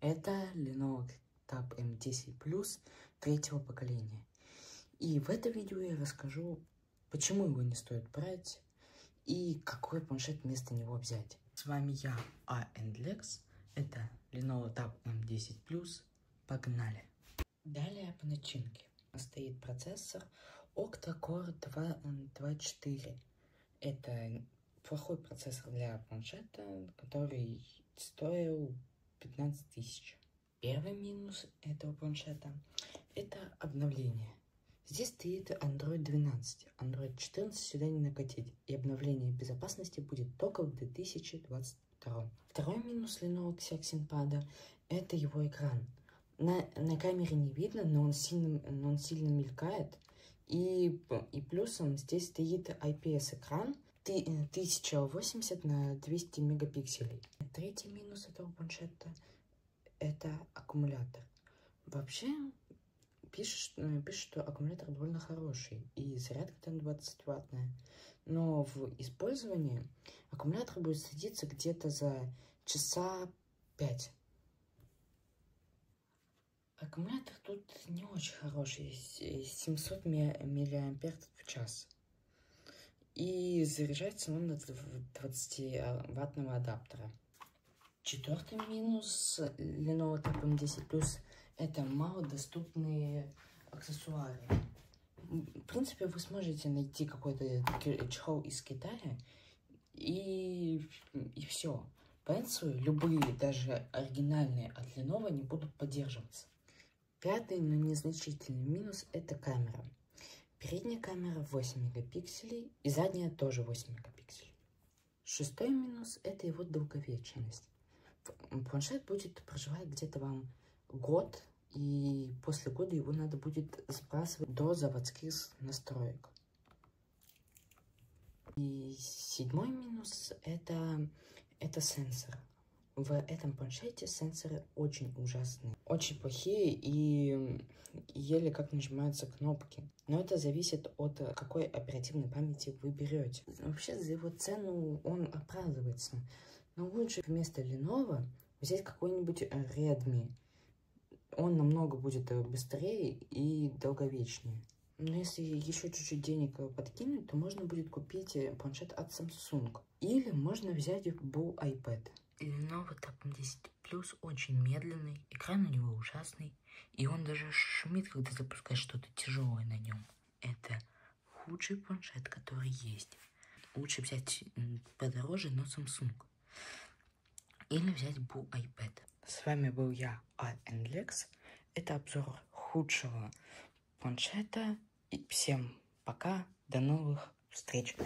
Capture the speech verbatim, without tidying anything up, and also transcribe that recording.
Это Lenovo Tab эм десять плюс третьего поколения. И в этом видео я расскажу, почему его не стоит брать и какой планшет вместо него взять. С вами я, а энд лекс. Это Lenovo Tab эм десять плюс. Погнали! Далее по начинке. Стоит процессор Octa-Core два точка четыре. Это плохой процессор для планшета, который стоил пятнадцать тысяч. Первый минус этого планшета – это обновление. Здесь стоит Android двенадцать, Android четырнадцать сюда не накатить, и обновление безопасности будет только в две тысячи двадцать втором. Второй минус Lenovo Xiaoxin Pad – это его экран. На, на камере не видно, но он сильно, но он сильно мелькает, и, и плюсом здесь стоит ай пи эс экран тысяча восемьдесят на двести мегапикселей. Третий минус этого планшета – это аккумулятор. Вообще, пишет, пишет, что аккумулятор довольно хороший и зарядка там двадцативаттная. Но в использовании аккумулятор будет садиться где-то за часа пять. Аккумулятор тут не очень хороший, семьсот миллиампер в час. И заряжается он от двадцативаттного адаптера. Четвертый минус Lenovo Tab эм десять плюс это малодоступные аксессуары. В принципе, вы сможете найти какой-то чехол из Китая и, и все. Пенсилы, любые, даже оригинальные от Lenovo, не будут поддерживаться. Пятый, но незначительный минус – это камера. Передняя камера восемь мегапикселей и задняя тоже восемь мегапикселей. Шестой минус – это его долговечность. Планшет будет проживать где-то вам год, и после года его надо будет сбрасывать до заводских настроек. И седьмой минус – это, это сенсор. В этом планшете сенсоры очень ужасные, очень плохие и еле как нажимаются кнопки. Но это зависит от какой оперативной памяти вы берете. Вообще за его цену он оправдывается. Но лучше вместо Lenovo взять какой-нибудь Redmi. Он намного будет быстрее и долговечнее. Но если еще чуть-чуть денег подкинуть, то можно будет купить планшет от Samsung. Или можно взять был iPad. Lenovo Tab эм десять плюс очень медленный, экран у него ужасный, и он даже шумит, когда запускаешь что-то тяжелое на нем. Это худший планшет, который есть. Лучше взять подороже, но Samsung. Или взять был iPad. С вами был я, а энд лекс. Это обзор худшего планшета. И всем пока, до новых встреч.